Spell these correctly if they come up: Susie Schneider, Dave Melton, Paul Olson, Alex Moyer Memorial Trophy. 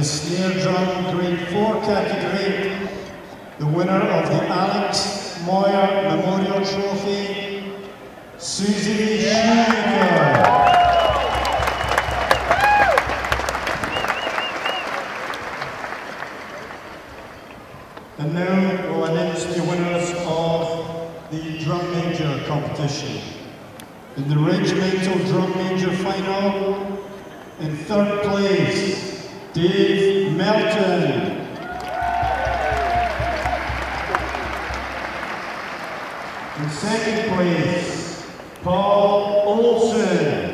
the snare drum grade 4 category, the winner of the Alex Moyer Memorial Trophy, Susie Schneider. And now we'll announce the winners of the drum major competition. In the regimental drum major final, in third place, Dave Melton. In second place, Paul Olson.